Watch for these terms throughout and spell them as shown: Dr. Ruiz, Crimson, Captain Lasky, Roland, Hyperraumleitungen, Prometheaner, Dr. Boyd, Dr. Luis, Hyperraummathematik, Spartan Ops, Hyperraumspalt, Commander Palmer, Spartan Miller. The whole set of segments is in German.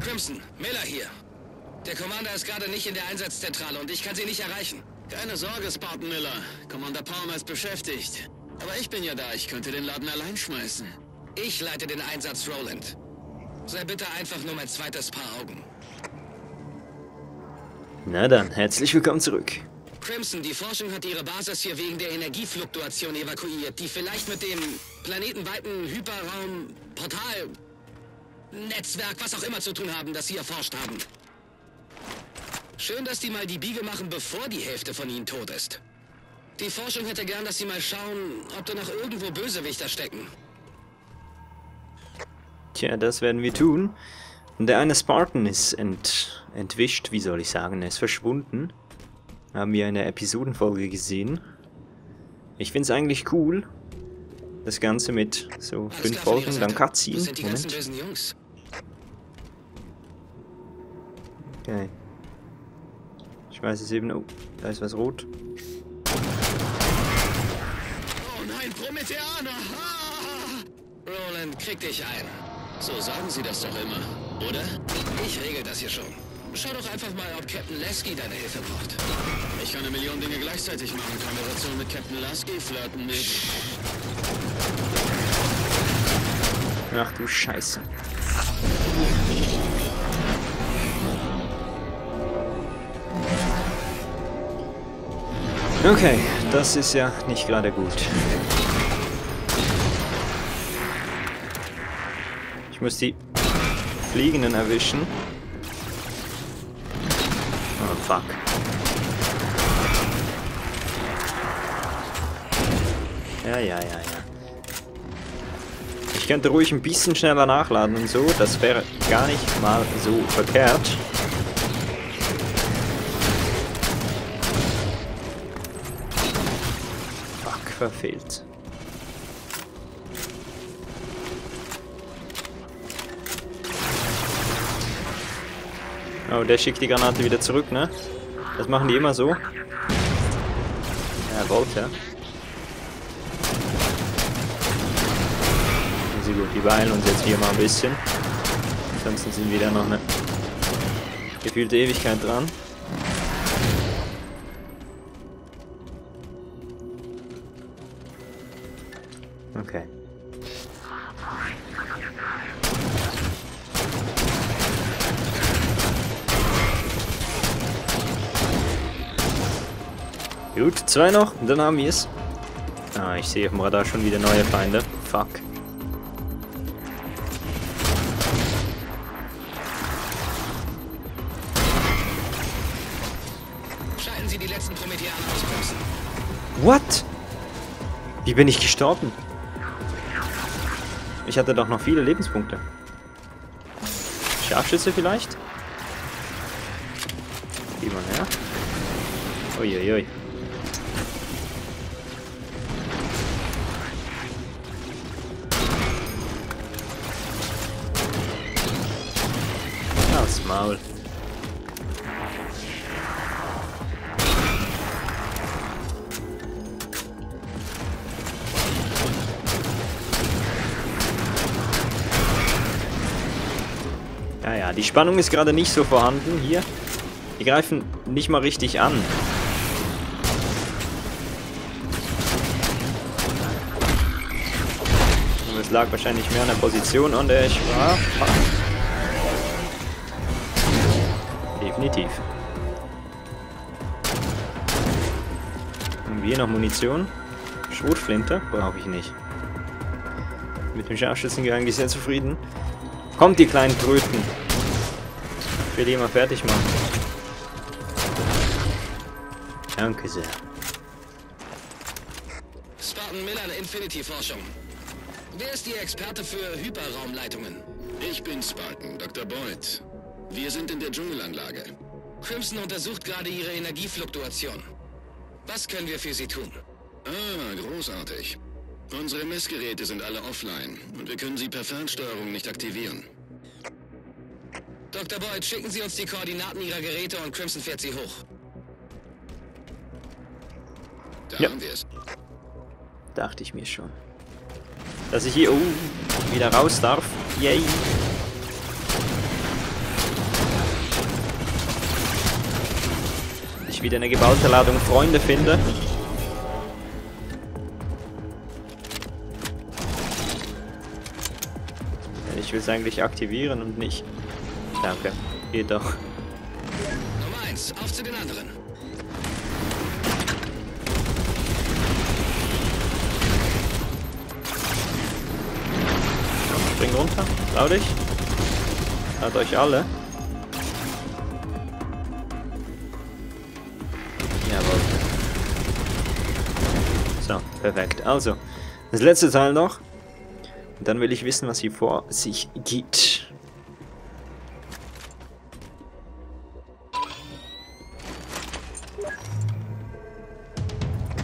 Crimson, Miller hier. Der Commander ist gerade nicht in der Einsatzzentrale und ich kann sie nicht erreichen. Keine Sorge, Spartan Miller. Commander Palmer ist beschäftigt. Aber ich bin ja da, ich könnte den Laden allein schmeißen. Ich leite den Einsatz, Roland. Sei bitte einfach nur mein zweites Paar Augen. Na dann, herzlich willkommen zurück. Crimson, die Forschung hat ihre Basis hier wegen der Energiefluktuation evakuiert, die vielleicht mit dem planetenweiten Hyperraumportal-Netzwerk, was auch immer zu tun haben, das sie erforscht haben. Schön, dass die mal die Biege machen, bevor die Hälfte von ihnen tot ist. Die Forschung hätte gern, dass sie mal schauen, ob da noch irgendwo Bösewichter stecken. Tja, das werden wir tun. Der eine Spartan ist entwischt, wie soll ich sagen, er ist verschwunden. Haben wir in der Episodenfolge gesehen. Ich finde es eigentlich cool, das Ganze mit so 5 Folgen, dann Cutscene. Moment. Okay. Ich weiß es eben, oh, da ist was rot. Oh nein, Prometheaner! Roland, krieg dich ein. So sagen sie das doch immer, oder? Ich regel das hier schon. Schau doch einfach mal, ob Captain Lasky deine Hilfe braucht. Ich kann eine Million Dinge gleichzeitig machen. Konversation mit Captain Lasky, flirten mit... Ach du Scheiße. Okay, das ist ja nicht gerade gut. Ich muss die Fliegenden erwischen. Oh, fuck. Ja. Ich könnte ruhig ein bisschen schneller nachladen und so. Das wäre gar nicht mal so verkehrt. Fuck, verfehlt. Oh, der schickt die Granate wieder zurück, ne? Das machen die immer so. Ja, Volta. Also gut, wir beeilen uns jetzt hier mal ein bisschen. Ansonsten sind wieder noch eine gefühlte Ewigkeit dran. Okay. Gut, 2 noch, dann haben wir es. Ah, ich sehe auf dem Radar schon wieder neue Feinde. Fuck. Schalten Sie die letzten Prometheaner aus. What? Wie bin ich gestorben? Ich hatte doch noch viele Lebenspunkte. Scharfschütze vielleicht? Geh mal her. Uiuiui. Maul. Ja, die Spannung ist gerade nicht so vorhanden hier. Die greifen nicht mal richtig an. Und es lag wahrscheinlich mehr an der Position, an der ich war. Definitiv. Haben wir noch Munition? Schrotflinte? Brauche ich nicht. Mit dem Scharfschützengewehr bin ich sehr zufrieden. Kommt, die kleinen Kröten. Ich will die mal fertig machen. Danke sehr. Spartan Miller, Infinity-Forschung. Wer ist Ihr Experte für Hyperraumleitungen? Ich bin Spartan, Dr. Boyd. Wir sind in der Dschungelanlage. Crimson untersucht gerade ihre Energiefluktuation. Was können wir für sie tun? Ah, großartig. Unsere Messgeräte sind alle offline und wir können sie per Fernsteuerung nicht aktivieren. Dr. Boyd, schicken Sie uns die Koordinaten Ihrer Geräte und Crimson fährt sie hoch. Da haben wir es. Dachte ich mir schon. Dass ich hier wieder raus darf. Yay. ich wieder eine geballte Ladung Freunde finde. Ich will es eigentlich aktivieren und nicht. Danke. Geht doch. Nummer 1, auf zu den anderen. Spring runter, trau dich. Hat euch alle. Jawohl. So, perfekt. Also, das letzte Teil noch. Und dann will ich wissen, was hier vor sich geht.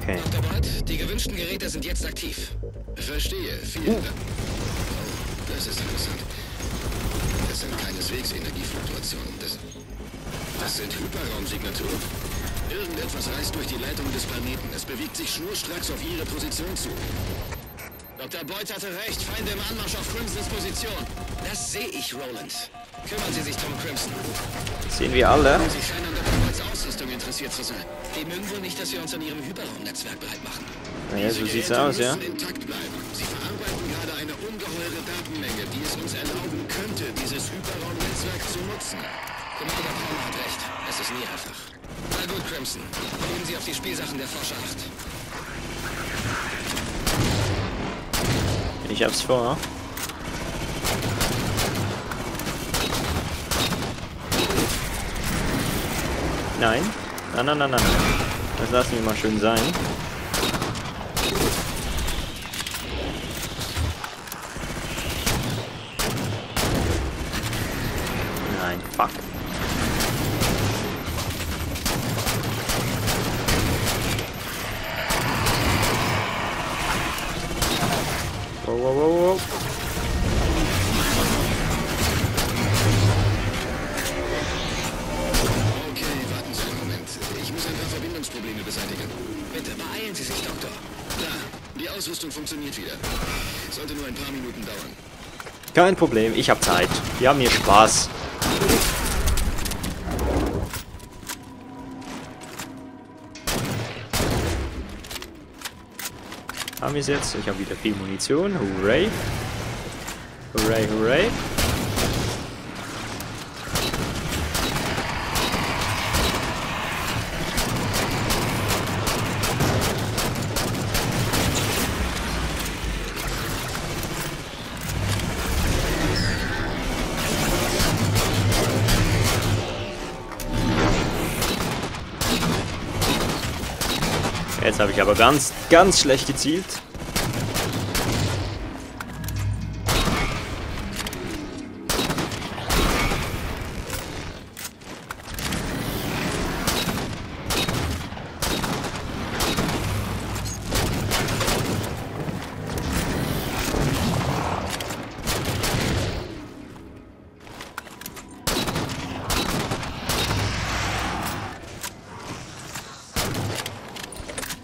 Okay. Dr. Boyd, die gewünschten Geräte sind jetzt aktiv. Verstehe. Vielen Dank. Das ist interessant. Das sind keineswegs Energiefluktuationen. Das sind Hyperraumsignaturen. Irgendetwas reißt durch die Leitung des Planeten. Es bewegt sich schnurstracks auf ihre Position zu. Dr. Boyd hatte recht. Feinde im Anmarsch auf Crimsons Position. Das sehe ich, Roland. Kümmern Sie sich drum, Crimson. Sehen wir alle. Sie scheinen an Dr. Boyds Ausrüstung interessiert zu sein. Die mögen wohl nicht, dass wir uns an ihrem Hyperraumnetzwerk bereit machen. Naja, so sieht's aus, ja. Intakt bleiben. Sie verarbeiten gerade eine ungeheure Datenmenge, die es uns erlauben könnte, dieses Hyperraumnetzwerk zu nutzen. Commander Palmer hat recht. Es ist nie einfach. Na gut, Crimson. Nehmen Sie auf die Spielsachen der Forscher acht. Ich hab's vor. Nein. Nein, nein, nein, nein. Das lassen wir mal schön sein. Nein, fuck. Wow. Okay, warten Sie einen Moment. Ich muss ein paar Verbindungsprobleme beseitigen. Bitte beeilen Sie sich, Doktor. Da, die Ausrüstung funktioniert wieder. Sollte nur ein paar Minuten dauern. Kein Problem, ich habe Zeit. Wir haben hier Spaß. Haben wir es jetzt? Ich habe wieder viel Munition. Hooray! Hooray, hooray! Jetzt habe ich aber ganz, ganz schlecht gezielt.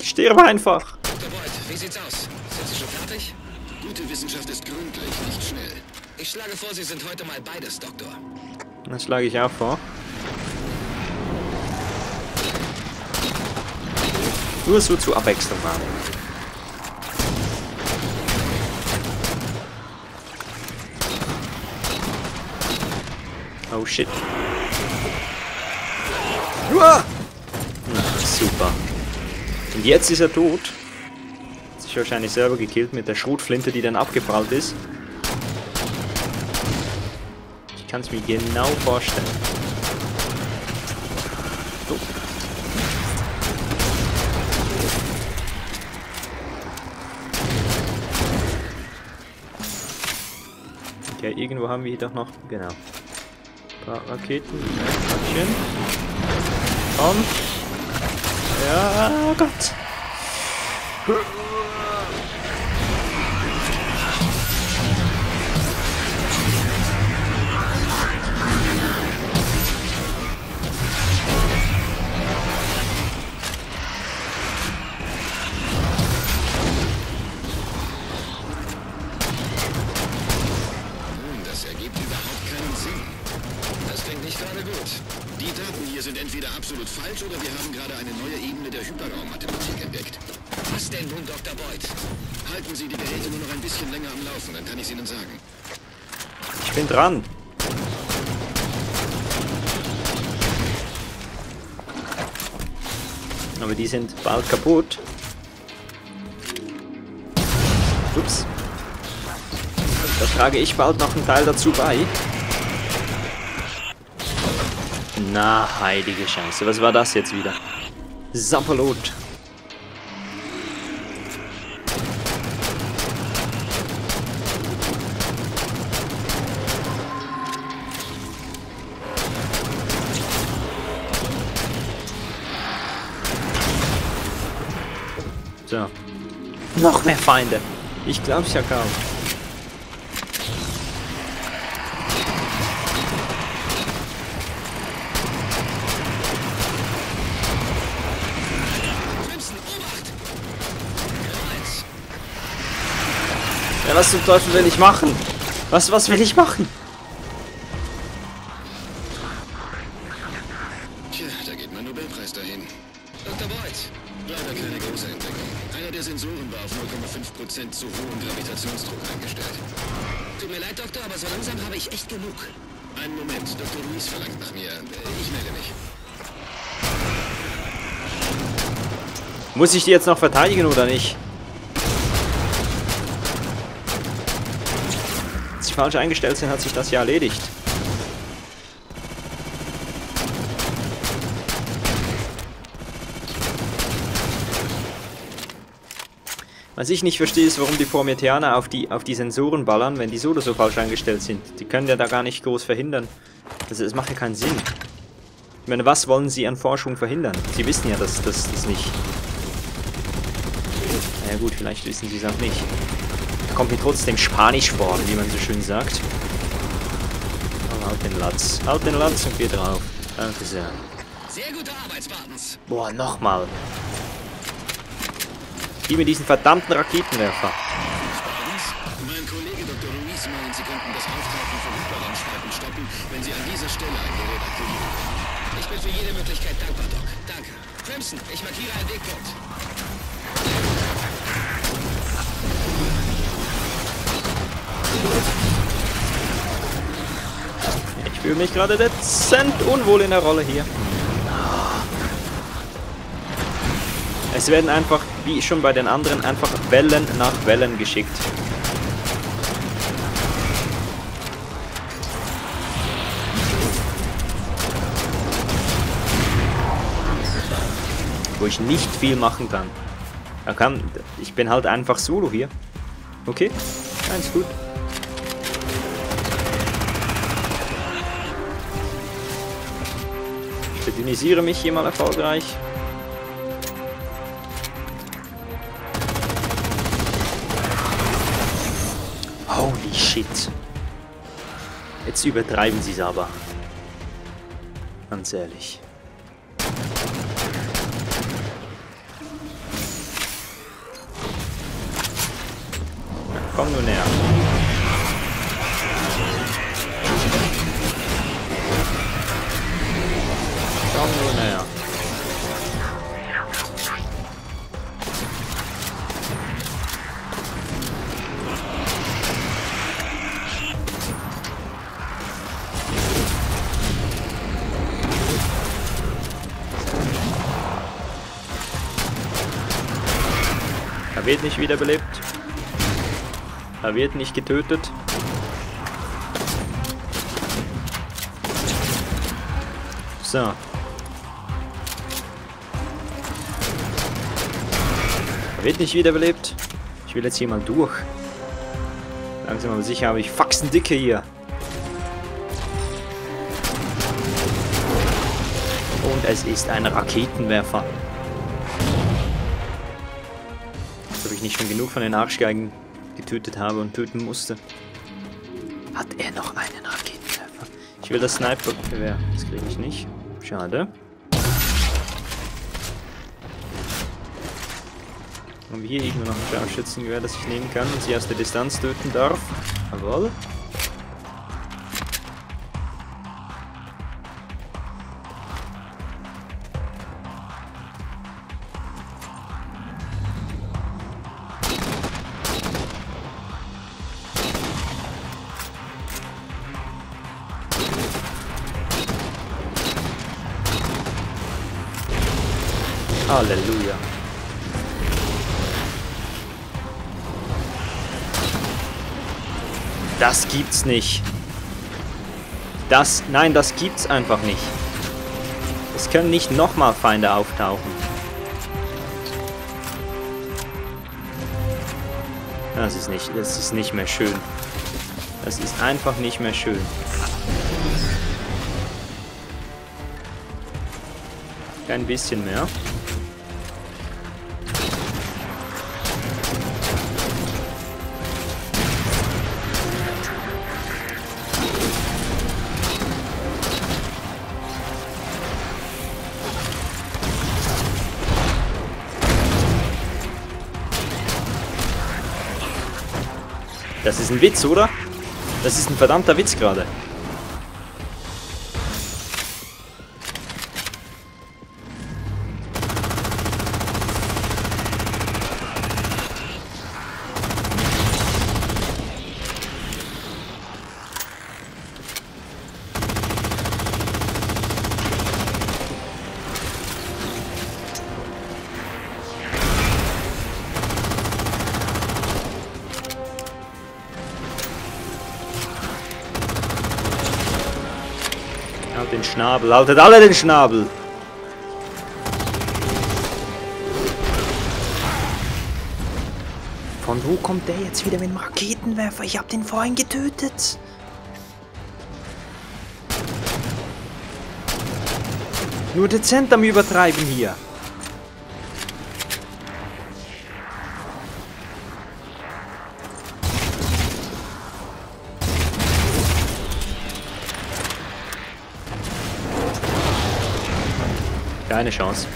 Stirb einfach! Dr. Boyd, wie sieht's aus? Sind Sie schon fertig? Gute Wissenschaft ist gründlich, nicht schnell. Ich schlage vor, Sie sind heute mal beides, Doktor. Das schlage ich auch vor. Nur so zur Abwechslung machen. Oh shit. Uah! Na, super. Und jetzt ist er tot. Hat sich wahrscheinlich selber gekillt mit der Schrotflinte, die dann abgeprallt ist. Ich kann es mir genau vorstellen. So. Okay, irgendwo haben wir hier doch noch. Genau. Ein paar Raketen. Komm. Ja, oh Gott. Das ergibt überhaupt keinen Sinn. Das klingt nicht gerade gut. Die Daten hier sind entweder absolut falsch oder wir haben gerade eine neue Ebene der Hyperraummathematik entdeckt. Was denn nun, Dr. Boyd? Halten Sie die Geräte nur noch ein bisschen länger am Laufen, dann kann ich es Ihnen sagen. Ich bin dran. Aber die sind bald kaputt. Ups. Da trage ich bald noch einen Teil dazu bei. Na, heilige Scheiße. Was war das jetzt wieder? Sapperlot. So. Noch mehr Feinde. Ich glaub's ja kaum. Ja, was zum Teufel will ich machen? Was will ich machen? Tja, da geht mein Nobelpreis dahin. Dr. Boyd, leider keine große Entdeckung. Einer der Sensoren war auf 0,5% zu hohem Gravitationsdruck eingestellt. Tut mir leid, Doktor, aber so langsam habe ich echt genug. Einen Moment, Dr. Luis verlangt nach mir. Ich melde mich. Muss ich die jetzt noch verteidigen oder nicht? Falsch eingestellt sind, hat sich das ja erledigt. Was ich nicht verstehe, ist, warum die Prometheaner auf die Sensoren ballern, wenn die so oder so falsch eingestellt sind. Die können ja da gar nicht groß verhindern. Also es macht ja keinen Sinn. Ich meine, was wollen sie an Forschung verhindern? Sie wissen ja, dass das nicht. Naja gut, vielleicht wissen sie es auch nicht. Kommt mir trotzdem Spanisch vor, wie man so schön sagt. Oh, haut den Latz und geh drauf. Danke sehr. Sehr gute Arbeit, Spartans. Boah, nochmal. Gib mir diesen verdammten Raketenwerfer. Spartans, mein Kollege Dr. Ruiz meint, Sie könnten das Auftauchen von Hyperraumspalten stoppen, wenn Sie an dieser Stelle ein Gerät aktivieren. Ich bin für jede Möglichkeit dankbar, Doc. Danke. Crimson, ich markiere einen Wegpunkt. Ich fühle mich gerade dezent unwohl in der Rolle hier. Es werden einfach, wie schon bei den anderen, einfach Wellen nach Wellen geschickt. Wo ich nicht viel machen kann. Ich bin halt einfach solo hier. Okay, ganz gut. Ich organisiere mich hier mal erfolgreich. Holy shit. Jetzt übertreiben sie es aber. Ganz ehrlich. Na, komm nur näher. Er wird nicht wiederbelebt. Er wird nicht getötet. So. Wird nicht wiederbelebt. Ich will jetzt hier mal durch. Langsam aber sicher habe ich Faxendicke hier. Und es ist ein Raketenwerfer. Als ob ich nicht schon genug von den Arschgeigen getötet habe und töten musste. Hat er noch einen Raketenwerfer? Ich will das Sniper-Gewehr. Das kriege ich nicht. Schade. Haben wir hier irgendwo noch ein Scharfschützengewehr, das ich nehmen kann und sie aus der Distanz töten darf? Jawohl. Halleluja. Das gibt's nicht. Nein, das gibt's einfach nicht. Es können nicht nochmal Feinde auftauchen. Das ist nicht mehr schön. Das ist einfach nicht mehr schön. Kein bisschen mehr. Das ist ein Witz, oder? Das ist ein verdammter Witz gerade. Schnabel, haltet alle den Schnabel! Von wo kommt der jetzt wieder mit dem Raketenwerfer? Ich hab den vorhin getötet! Nur dezent am Übertreiben hier! Keine Chance.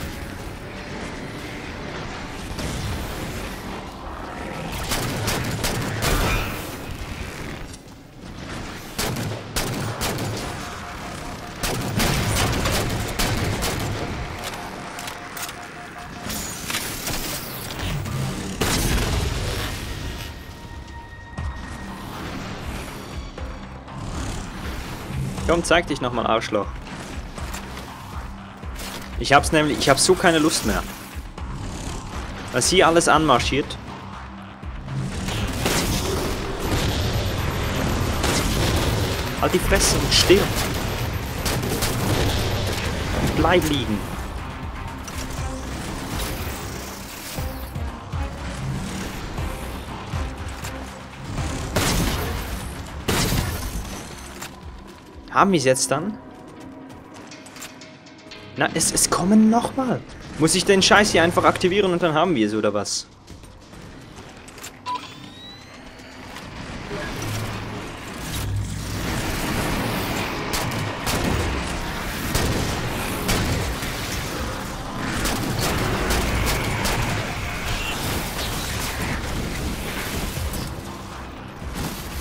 Komm, zeig dich nochmal, Arschloch. Ich hab so keine Lust mehr. Was hier alles anmarschiert. Halt die Fresse und stirb. Bleib liegen. Haben wir es jetzt dann? Na, es kommen nochmal. Muss ich den Scheiß hier einfach aktivieren und dann haben wir es, oder was?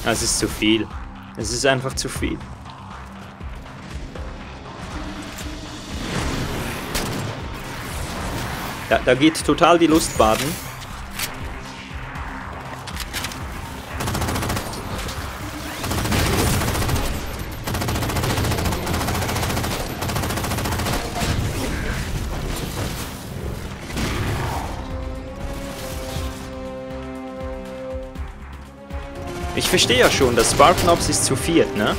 Das ist zu viel. Es ist einfach zu viel. Da geht total die Lust baden. Ich verstehe ja schon, das Spartan Ops ist zu viert, ne?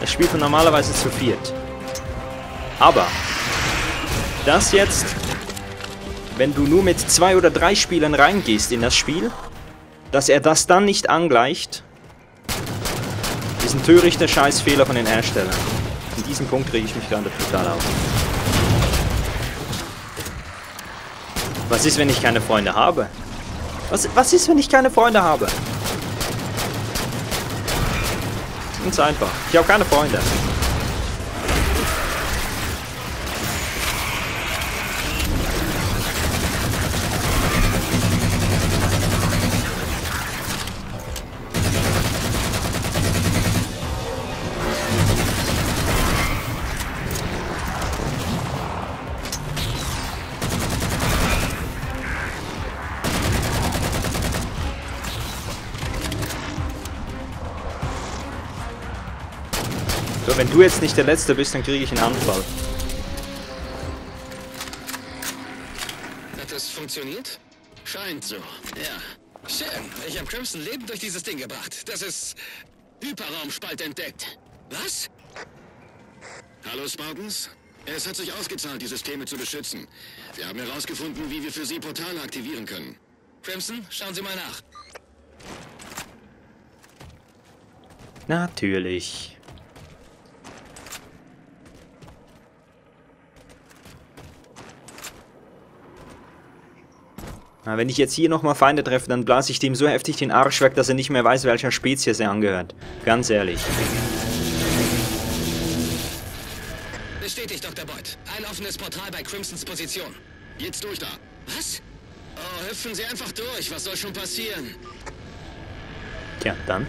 Das spielt man normalerweise zu viert. Aber das jetzt... Wenn du nur mit 2 oder 3 Spielern reingehst in das Spiel, dass er das dann nicht angleicht, ist ein törichter Scheißfehler von den Herstellern. In diesem Punkt rege ich mich gerade total auf. Was ist, wenn ich keine Freunde habe? Was ist, wenn ich keine Freunde habe? Ganz einfach. Ich habe keine Freunde. Wenn du jetzt nicht der Letzte bist, dann kriege ich einen Anfall. funktioniert? Scheint so, ja. Schön, ich habe Crimson lebend durch dieses Ding gebracht. Das ist Hyperraumspalt entdeckt. Was? Hallo, Spartans. Es hat sich ausgezahlt, die Systeme zu beschützen. Wir haben herausgefunden, wie wir für sie Portale aktivieren können. Crimson, schauen Sie mal nach. Natürlich. Na, wenn ich jetzt hier nochmal Feinde treffe, dann blase ich dem so heftig den Arsch weg, dass er nicht mehr weiß, welcher Spezies er angehört. Ganz ehrlich. Bestätigt, Dr. Boyd. Ein offenes Portal bei Crimsons Position. Jetzt durch da. Was? Oh, hüpfen Sie einfach durch. Was soll schon passieren? Tja, dann.